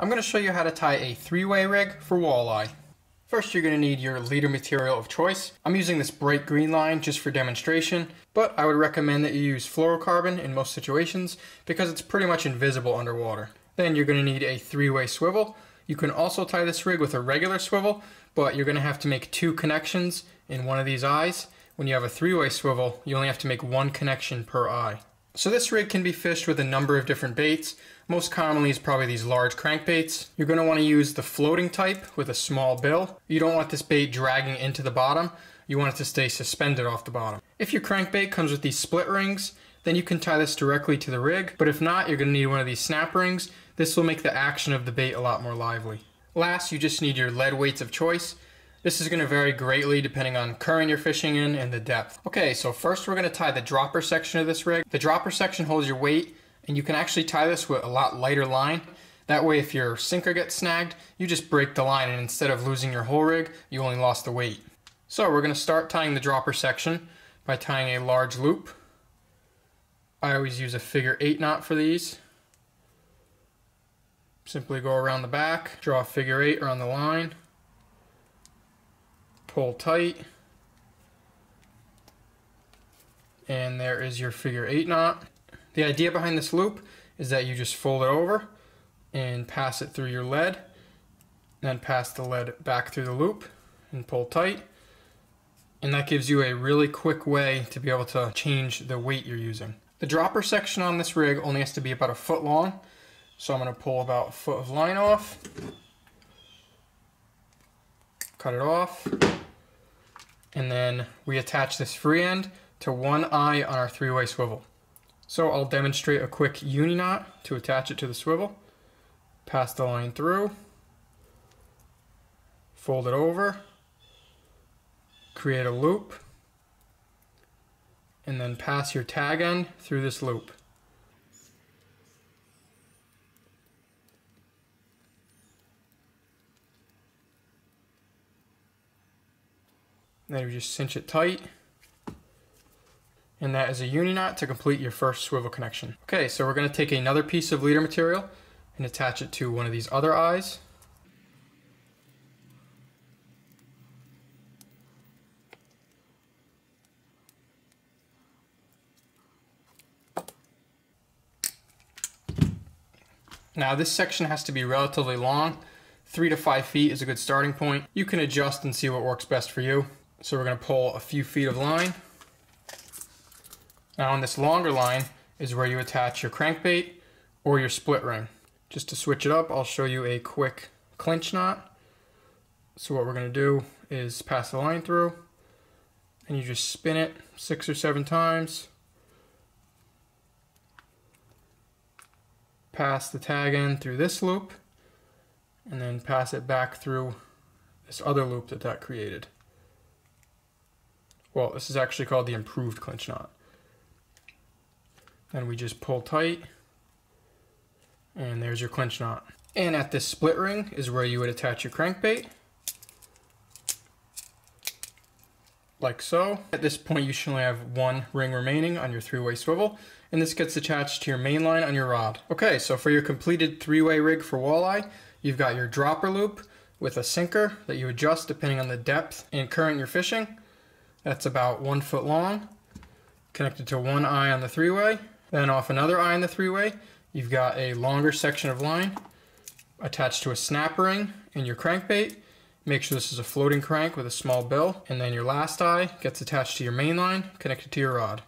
I'm going to show you how to tie a three-way rig for walleye. First, you're going to need your leader material of choice. I'm using this bright green line just for demonstration, but I would recommend that you use fluorocarbon in most situations because it's pretty much invisible underwater. Then you're going to need a three-way swivel. You can also tie this rig with a regular swivel, but you're going to have to make two connections in one of these eyes. When you have a three-way swivel, you only have to make one connection per eye. So this rig can be fished with a number of different baits. Most commonly is probably these large crankbaits. You're going to want to use the floating type with a small bill. You don't want this bait dragging into the bottom. You want it to stay suspended off the bottom. If your crankbait comes with these split rings, then you can tie this directly to the rig. But if not, you're going to need one of these snap rings. This will make the action of the bait a lot more lively. Last, you just need your lead weights of choice. This is going to vary greatly depending on current you're fishing in and the depth. Okay, so first we're going to tie the dropper section of this rig. The dropper section holds your weight, and you can actually tie this with a lot lighter line. That way if your sinker gets snagged, you just break the line, and instead of losing your whole rig, you only lost the weight. So we're going to start tying the dropper section by tying a large loop. I always use a figure 8 knot for these. Simply go around the back, draw a figure 8 around the line. Pull tight, and there is your figure 8 knot. The idea behind this loop is that you just fold it over and pass it through your lead, then pass the lead back through the loop and pull tight, and that gives you a really quick way to be able to change the weight you're using. The dropper section on this rig only has to be about a foot long, so I'm going to pull about a foot of line off, cut it off, and then we attach this free end to one eye on our three-way swivel. So I'll demonstrate a quick uni knot to attach it to the swivel. Pass the line through, fold it over, create a loop, and then pass your tag end through this loop. Then you just cinch it tight, and that is a uni knot to complete your first swivel connection. Okay, so we're going to take another piece of leader material and attach it to one of these other eyes. Now this section has to be relatively long. 3 to 5 feet is a good starting point. You can adjust and see what works best for you. So we're going to pull a few feet of line. Now on this longer line is where you attach your crankbait or your split ring. Just to switch it up, I'll show you a quick clinch knot. So what we're going to do is pass the line through, and you just spin it 6 or 7 times. Pass the tag end through this loop, and then pass it back through this other loop that created. Well, this is actually called the improved clinch knot. Then we just pull tight, and there's your clinch knot. And at this split ring is where you would attach your crankbait, like so. At this point, you should only have one ring remaining on your three-way swivel, and this gets attached to your main line on your rod. Okay, so for your completed three-way rig for walleye, you've got your dropper loop with a sinker that you adjust depending on the depth and current you're fishing. That's about 1 foot long, connected to one eye on the three-way. Then off another eye on the three-way, you've got a longer section of line attached to a snap ring and your crankbait. Make sure this is a floating crank with a small bill. And then your last eye gets attached to your main line, connected to your rod.